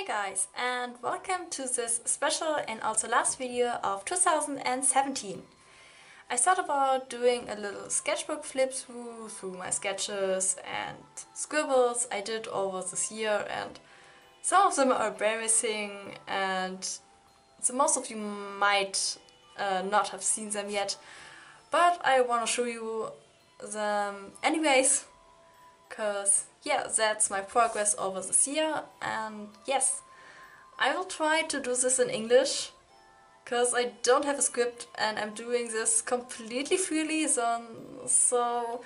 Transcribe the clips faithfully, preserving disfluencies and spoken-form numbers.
Hey guys, and welcome to this special and also last video of two thousand seventeen. I thought about doing a little sketchbook flip through through my sketches and scribbles I did over this year, and some of them are embarrassing and so most of you might uh, not have seen them yet, but I want to show you them anyways. Because, yeah, that's my progress over this year, and yes, I will try to do this in English, because I don't have a script and I'm doing this completely freely, so, so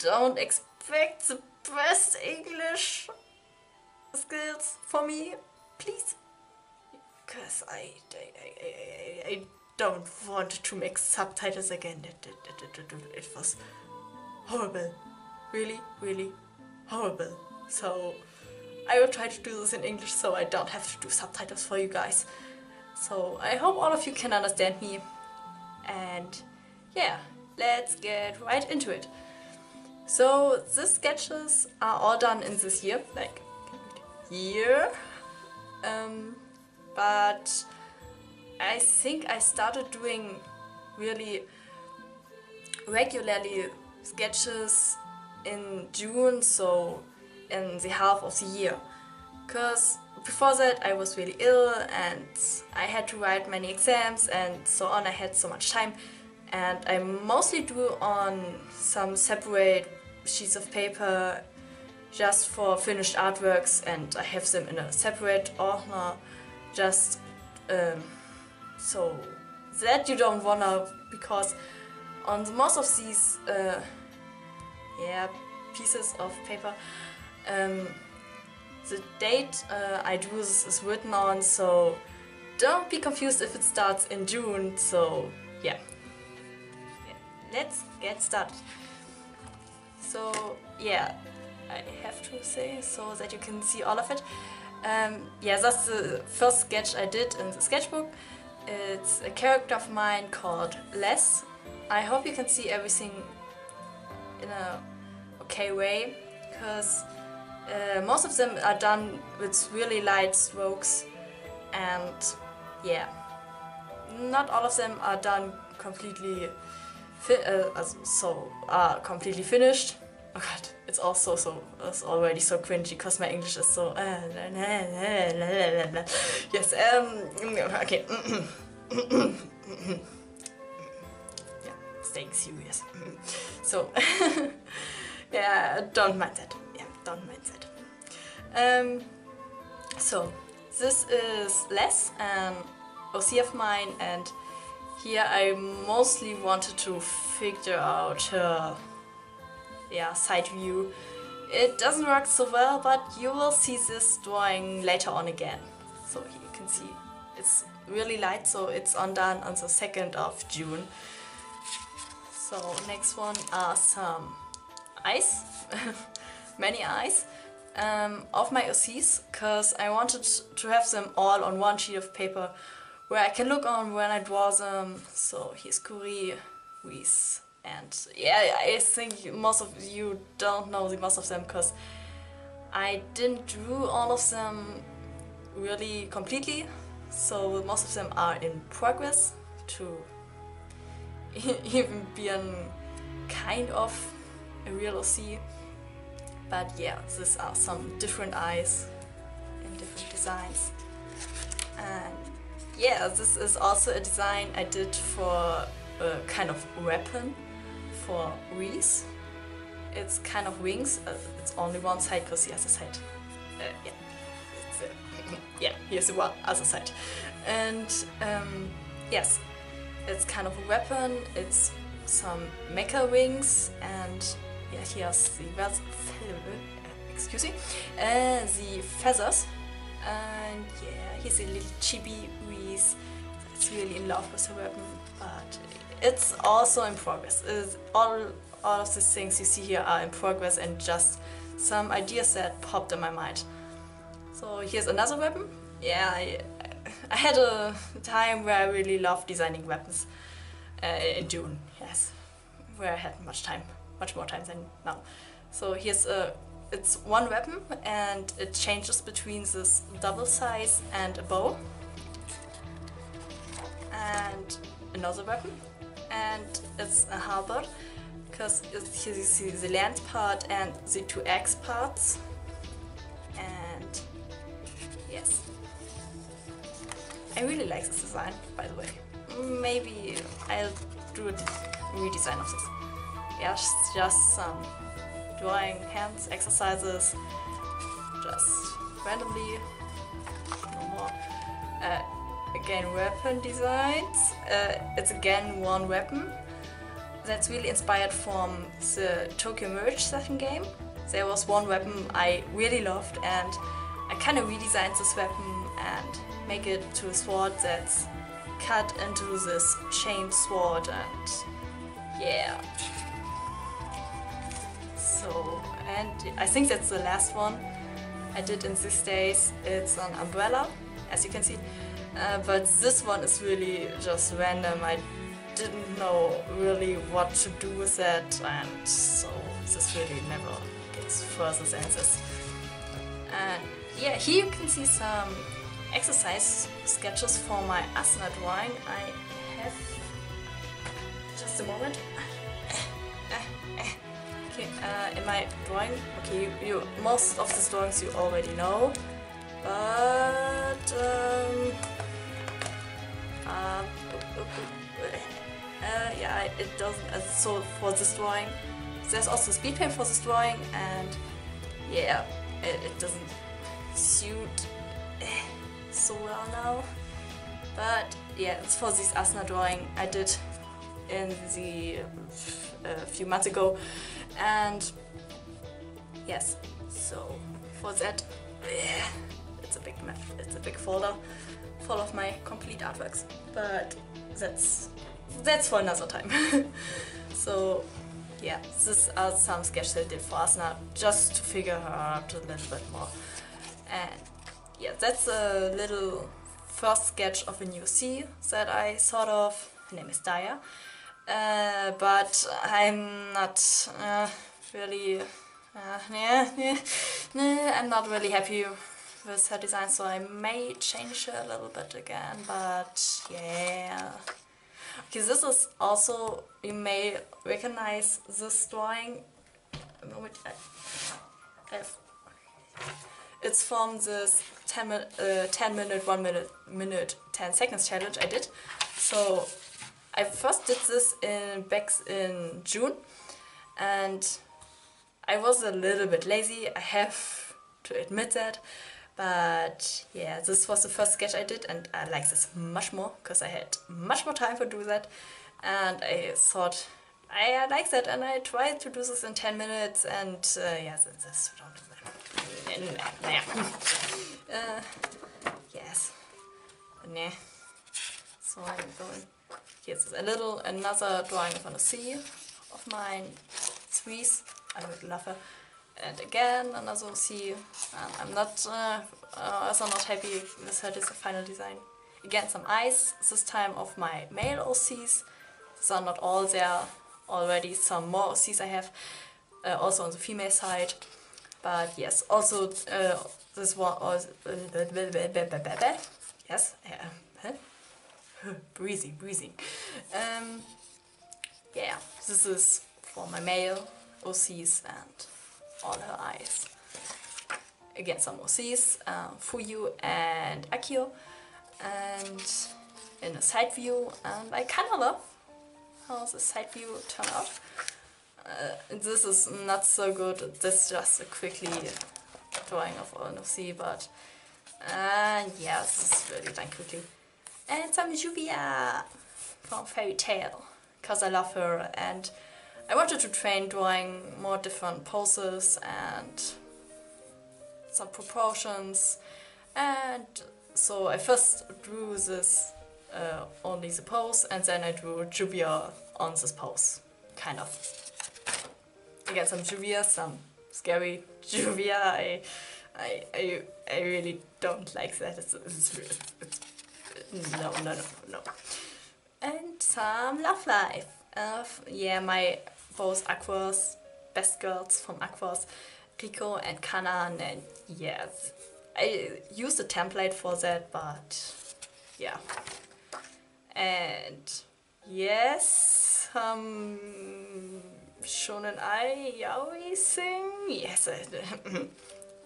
don't expect the best English skills for me, please, because I, I, I, I, I don't want to make subtitles again. It, it, it, it, it was horrible. Really, really horrible. So I will try to do this in English so I don't have to do subtitles for you guys. So I hope all of you can understand me. And yeah, let's get right into it. So these sketches are all done in this year, like year. Um, but I think I started doing really regularly sketches in June, so in the half of the year, because before that I was really ill and I had to write many exams and so on. I had so much time and I mostly drew on some separate sheets of paper just for finished artworks, and I have them in a separate order just um, so that you don't wanna, because on the most of these uh, yeah, pieces of paper. Um, the date uh, I drew this is written on, so don't be confused if it starts in June, so yeah. yeah. Let's get started. So yeah, I have to say so that you can see all of it. Um, yeah, that's the first sketch I did in the sketchbook. It's a character of mine called Les. I hope you can see everything in a okay way, because uh, most of them are done with really light strokes, and yeah, not all of them are done completely fi uh, so are completely finished. Oh god, it's also so it's already so cringy because my English is so uh, yes um okay staying serious. So yeah, don't mind that. Yeah, don't mind that. Um, so this is Les, an O C of mine, and here I mostly wanted to figure out her yeah side view. It doesn't work so well, but you will see this drawing later on again. So here you can see it's really light, so it's undone on the second of June. So next one are some eyes, many eyes, um, of my O Cs, because I wanted to have them all on one sheet of paper where I can look on when I draw them. So here's Kuri, Reese, and yeah, I think most of you don't know the most of them because I didn't draw all of them really completely, so most of them are in progress to even being kind of a real O C, but yeah, these are some different eyes and different designs. And yeah, this is also a design I did for a kind of weapon for Reese. It's kind of wings, uh, it's only one side because the other side, uh, yeah, it's, uh, yeah, here's the one other side, and um, yes. It's kind of a weapon, it's some mecha wings, and yeah, here's the excuse me, uh, the feathers, and yeah, here's a little chibi Reese. It's really in love with her weapon, but it's also in progress. It's all, all of these things you see here are in progress and just some ideas that popped in my mind. So here's another weapon. Yeah, I, I had a time where I really loved designing weapons uh, in June, yes, where I had much time, much more time than now. So here's a, It's one weapon and it changes between this double size and a bow. And another weapon. And it's a halberd, because here you see the lance part and the two axe parts. And yes. I really like this design, by the way. Maybe I'll do a redesign of this. Yeah, just some drawing hands exercises, just randomly, no more. Uh, again, weapon designs. Uh, it's again one weapon. That's really inspired from the Tokyo Mirage Session game. There was one weapon I really loved, and I kind of redesigned this weapon and make it to a sword that's cut into this chain sword, and yeah. So, and I think that's the last one I did in these days. It's an umbrella, as you can see, uh, but this one is really just random. I didn't know really what to do with that, and so this really never gets further than this. And yeah, here you can see some exercise sketches for my Asuna drawing. I have just a moment. Okay, uh, in my drawing, okay, you, you most of the drawings you already know, but um, uh, uh, yeah, it doesn't. Uh, so for this drawing, there's also speed paint for this drawing, and yeah, it, it doesn't suit so well now, but yeah, it's for this Asuna drawing I did in the a few months ago, and yes, so for that, it's a big map, it's a big folder full of my complete artworks, but that's that's for another time. So yeah, these are some sketches I did for Asuna just to figure her out a little bit more, and yeah, that's a little first sketch of a new sea that I thought of. Her name is Daya. Uh, but I'm not uh, really, uh, yeah, yeah, yeah, I'm not really happy with her design, so I may change her a little bit again, but yeah. Okay, this is also, you may recognize this drawing. It's from this ten minute, one minute, ten seconds challenge I did, so I first did this in, back in June, and I was a little bit lazy, I have to admit that, but yeah, this was the first sketch I did, and I like this much more, because I had much more time to do that, and I thought, I like that, and I tried to do this in ten minutes, and uh, yeah, this, this don't do that. Uh, yes. Nah. So I'm going. Here's a little, another drawing of a sea of mine, Threes. I would love her. And again, another sea. And I'm not, uh, uh, also not happy with her this final design. Again, some eyes, this time of my male O Cs. These are not all there already, some more O Cs I have, uh, also on the female side. But yes, also uh, this one, also, yes, uh, breathing, breathing. Um, yeah, this is for my male O Cs and all her eyes. Again, some O Cs, uh, Fuyu and Akio, and in a side view, and I kind of love how the side view turned out. Uh, this is not so good, this is just a quickly drawing of an O C, but uh, yeah, this is really done quickly. And some Juvia from Fairy Tail, because I love her and I wanted to train drawing more different poses and some proportions, and so I first drew this uh, only the pose, and then I drew Juvia on this pose, kind of. Again, some Juvia, some scary Juvia. I, I, I, I really don't like that. It's, it's, it's, it's No, no, no, no. And some Love Life. Uh, yeah, my both Aquas, best girls from Aquas, Rico and Kanan, and yes, I used a template for that, but yeah. And yes, um, Shonen Ai Yaoi thing, yes, I,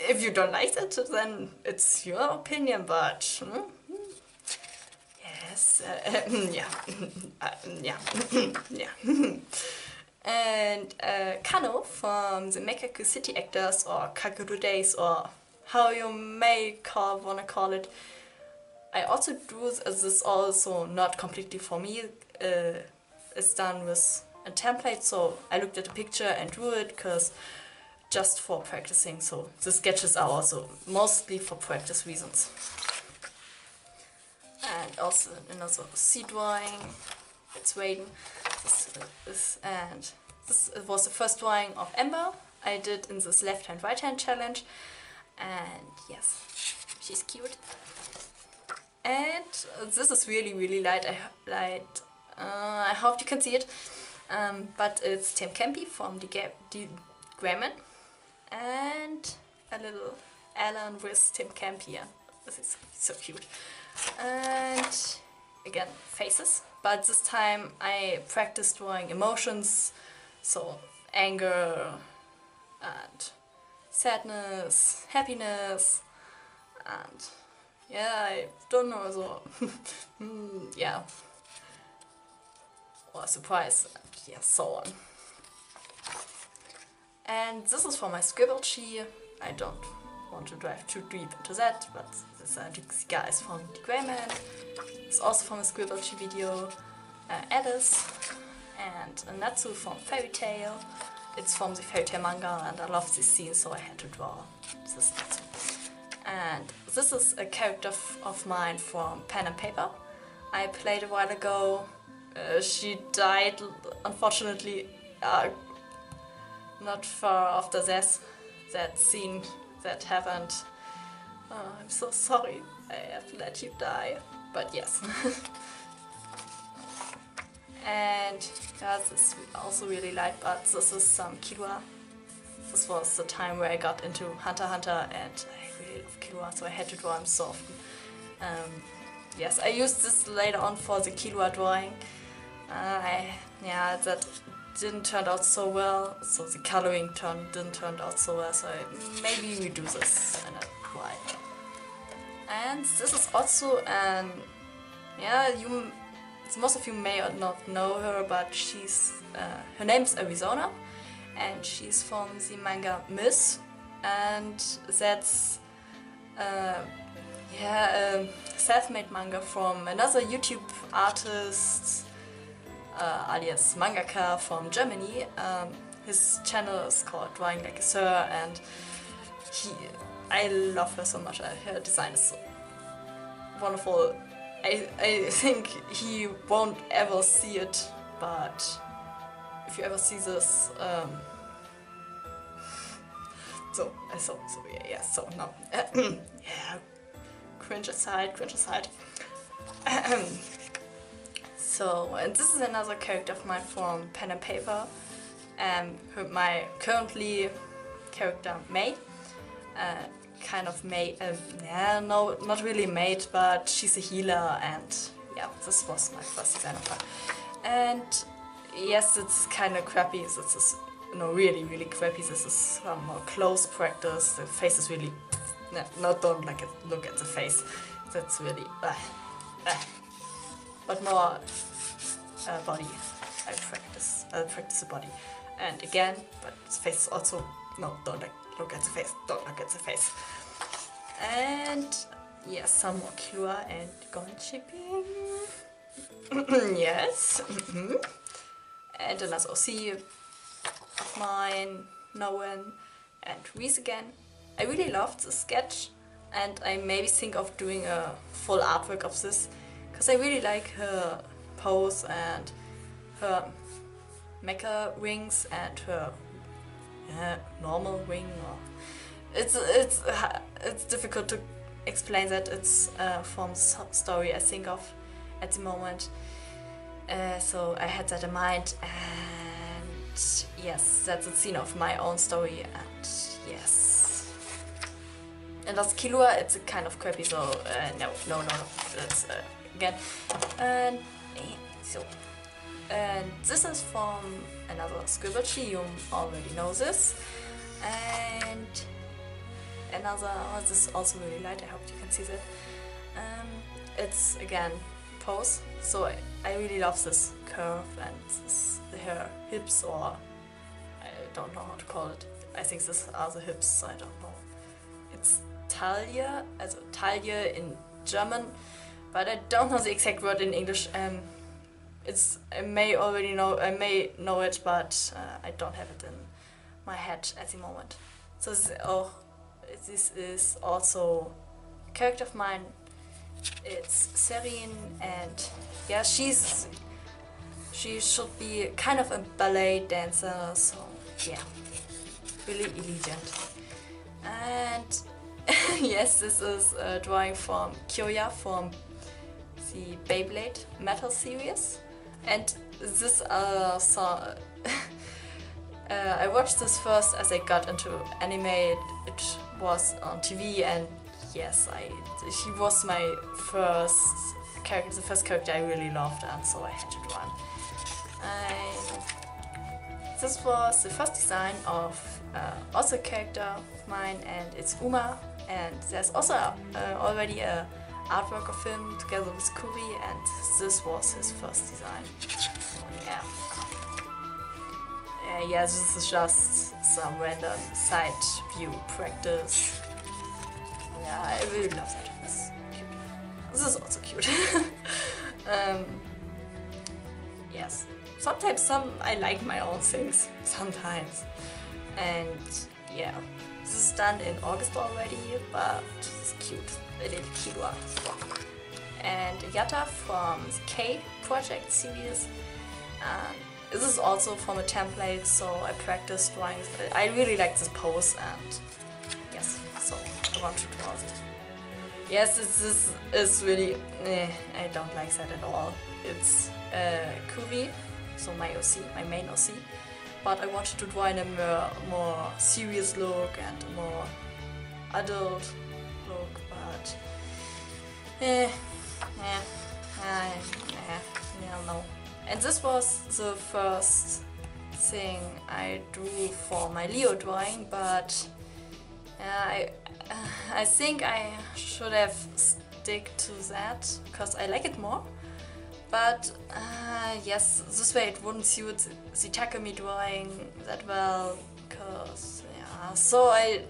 if you don't like that, then it's your opinion, but mm, yes, uh, yeah, uh, yeah, yeah. And uh, Kano from the Mekaku City Actors, or Kakuru Days, or how you may call, wanna call it. I also do this also not completely for me. Uh, it's done with a template, so I looked at the picture and drew it, cause just for practicing. So the sketches are also mostly for practice reasons. And also another sea drawing. It's Raiden. This, this, and this was the first drawing of Ember I did in this left hand right hand challenge, and yes, she's cute. And this is really really light. I light. Uh, I hope you can see it. Um, but it's Timcanpy from D Gray-man, and a little Allen with Timcanpy. This is so cute. And again faces. But this time I practiced drawing emotions, so anger and sadness, happiness, and yeah, I don't know, so mm, yeah, or surprise, and yeah, so on. And this is for my scribble chi. I don't want to dive too deep into that, but this uh, guy is from D Gray-man. It's also from a Scribblechi video. Uh, Alice and Natsu from Fairy Tail. It's from the Fairy Tail manga, and I love this scene, so I had to draw this Natsu. And this is a character of mine from Pen and Paper. I played a while ago. Uh, she died, unfortunately, uh, not far after this. That scene. That happened. Oh, I'm so sorry I have let you die, but yes. And yeah, this is also really light, but this is some um, Killua. This was the time where I got into Hunter x Hunter, and I really love Killua, so I had to draw him so often. Um, yes, I used this later on for the Killua drawing. Uh, I, yeah, that didn't turn out so well, so the coloring turn didn't turn out so well, so I maybe redo this and apply. And this is also an, yeah, you, most of you may or not know her, but she's, uh, her name's Arizona, and she's from the manga Miss, and that's, uh, yeah, a self-made manga from another YouTube artist, Uh, alias mangaka from Germany. Um, his channel is called Drawing Like a Sir, and he, I love her so much. Her design is so wonderful. I, I think he won't ever see it, but if you ever see this, um, so, so, so, yeah, yeah so, no, yeah, cringe aside, cringe aside. So, and this is another character of mine from Pen and Paper, and um, my currently character Mei, uh, kind of Mei, um, yeah, no, not really made, but she's a healer, and yeah, this was my first design of her. And yes, it's kind of crappy. This is no, really, really crappy. This is some more close practice. The face is really, no, no don't like it. Look at the face. That's really. Uh, uh. But more uh, body. I practice. I practice the body, and again, but the face also. No, don't like, look at the face. Don't look at the face. And yes, yeah, some more Killua and gone shipping. Yes. Mm-hmm. And another O C of mine, Noen, and Reese again. I really loved the sketch, and I maybe think of doing a full artwork of this. I really like her pose and her mecha wings and her uh, normal wing. Or it's it's uh, it's difficult to explain that. It's uh, from some story I think of at the moment. Uh, so I had that in mind, and yes, that's a scene of my own story. And Yes. And as Killua, it's a kind of crappy, so uh, no, no, no, no. That's uh, again. And so. And this is from another Scribblety, you already know this. And another, oh, this is also really light, I hope you can see that. Um, it's again pose, so I, I really love this curve and this, her hips, or I don't know how to call it. I think these are the hips, I don't know. It's Taille, also Taille in German, but I don't know the exact word in English. Um, It's, I may already know, I may know it, but uh, I don't have it in my head at the moment. So this, oh, this is also a character of mine. It's Serene, and yeah, she's she should be kind of a ballet dancer, so yeah, really elegant. And yes, this is a drawing from Kyoya from the Beyblade Metal series. And this uh, song, uh, I watched this first as I got into anime. It, it was on T V, and yes, I she was my first character, the first character I really loved, and so I had to draw him. And this was the first design of uh, also character of mine, and it's Uma. And there's also uh, already a artwork of him together with Kuri, and this was his first design. So, yeah. Uh, yeah, this is just some random side view practice. Yeah, I really love that. It's cute. This is also cute. um, yes. Sometimes some I like my own things. Sometimes. And yeah. This is done in August already, but it's cute. A little Killua. And Yata from the K Project series. And this is also from a template, so I practiced drawing. I really like this pose, and yes, so I want to draw it. Yes, this is, is really. Eh, I don't like that at all. It's uh, Kuri, so my O C, my main O C. But I wanted to draw in a more, more serious look and a more adult look, but eh, eh, eh, eh, yeah, no. And this was the first thing I drew for my Leo drawing, but uh, I, uh, I think I should have stick to that, because I like it more. But uh, yes, this way it wouldn't suit the Takumi drawing that well, because yeah. So I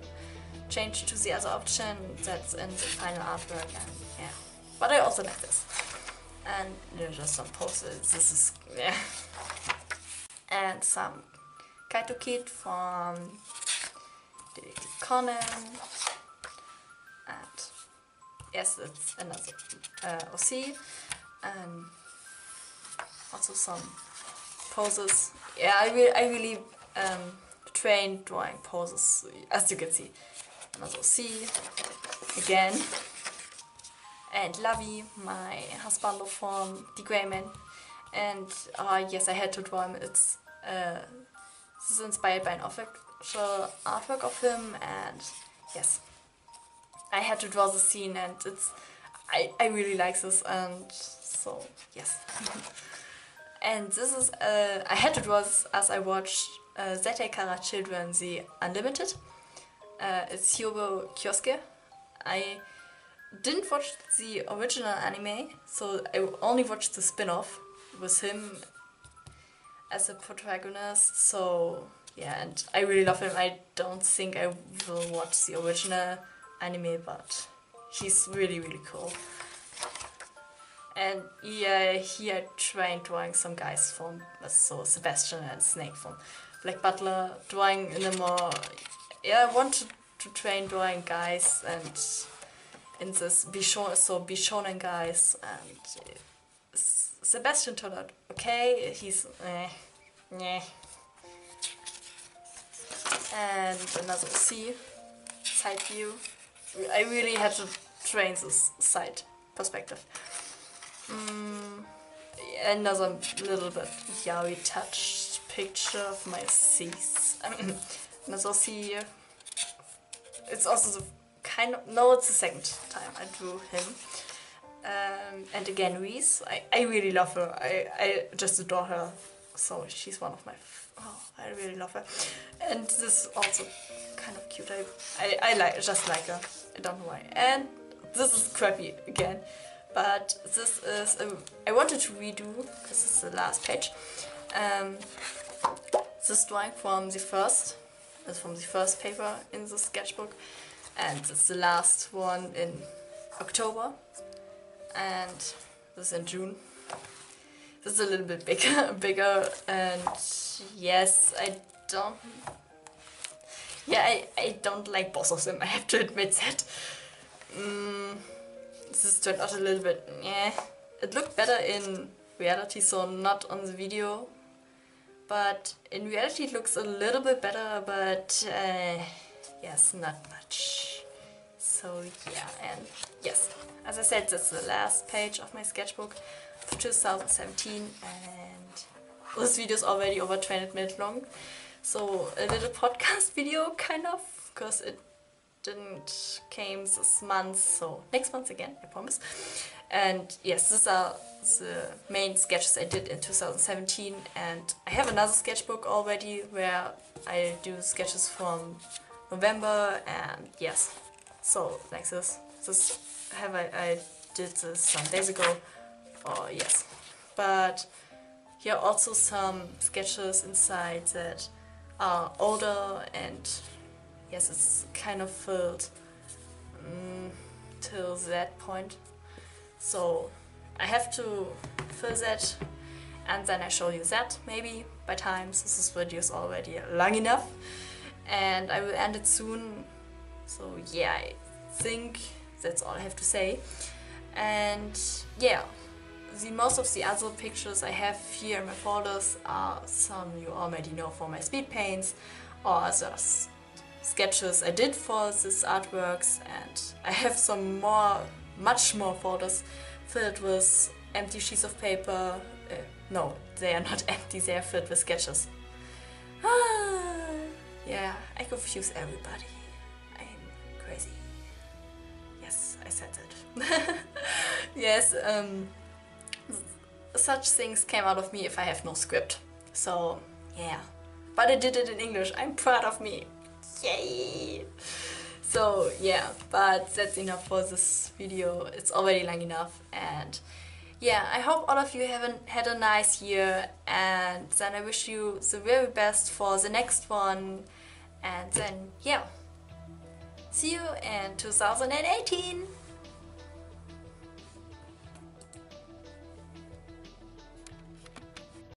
changed to the other option that's in the final artwork, and yeah. But I also like this. And you know, just some poses. This is yeah. And some Kaito Kid from Kanan. And yes, it's another uh, O C. And also some poses. Yeah, I really, I really um, trained drawing poses, as you can see. And also see again. And Lavi, my husband from D Gray man. And uh, yes, I had to draw him. It's uh, this is inspired by an official artwork of him. And yes, I had to draw the scene, and it's. I, I really like this, and so yes. And this is uh, I had to draw this as I watched uh, Zete Kara Children the Unlimited. Uh, it's Hyobo Kyosuke. I didn't watch the original anime, so I only watched the spin-off with him as a protagonist. So yeah, and I really love him. I don't think I will watch the original anime, but. He's really, really cool. And yeah, here I tried drawing some guys from, so Sebastian and Snake from Black Butler, drawing in a more, yeah, I wanted to train drawing guys and in this Bishonen, so Bishonen guys, and Sebastian turned out okay, he's, eh, eh. And another O C, side view. I really had to train this side perspective. Mm, another little bit yaoi touch picture of my seas. Another sea it's also the kind of, no, it's the second time I drew him. Um, and again, Reese, I, I really love her. I, I just adore her. So she's one of my, f oh, I really love her. And this is also kind of cute. I, I, I like, just like her. I don't know why. And this is crappy again. But this is, a, I wanted to redo, because this is the last page. Um, this drawing from the first, is from the first paper in the sketchbook. And it's the last one in October. And this is in June. This is a little bit bigger, bigger, and yes, I don't. Yeah, I, I don't like both of them. I have to admit that. Mm, this has turned out a little bit. Yeah, it looked better in reality, so not on the video. But in reality, it looks a little bit better. But uh, yes, not much. So yeah, and yes. As I said, that's the last page of my sketchbook for two thousand seventeen, and this video is already over twenty minutes long, so a little podcast video kind of, because it didn't came this month, so next month again, I promise. And yes, these are the main sketches I did in two thousand seventeen, and I have another sketchbook already where I do sketches from November, and yes, so like this. This have I, I did this some days ago, oh yes, but here are also some sketches inside that are older, and yes, it's kind of filled um, till that point, so I have to fill that and then I show you that maybe by time, since this video is already long enough and I will end it soon. So yeah, I think that's all I have to say. And yeah, the most of the other pictures I have here in my folders are some you already know for my speed paints or other sketches I did for these artworks, and I have some more, much more folders filled with empty sheets of paper. Uh, no, they are not empty, they are filled with sketches. Yeah, I confuse everybody. I'm crazy. I said it. Yes, um, such things came out of me if I have no script. So, yeah. But I did it in English. I'm proud of me. Yay! So, yeah, but that's enough for this video. It's already long enough. And yeah, I hope all of you have had a nice year. And then I wish you the very best for the next one. And then, yeah. See you in two thousand eighteen!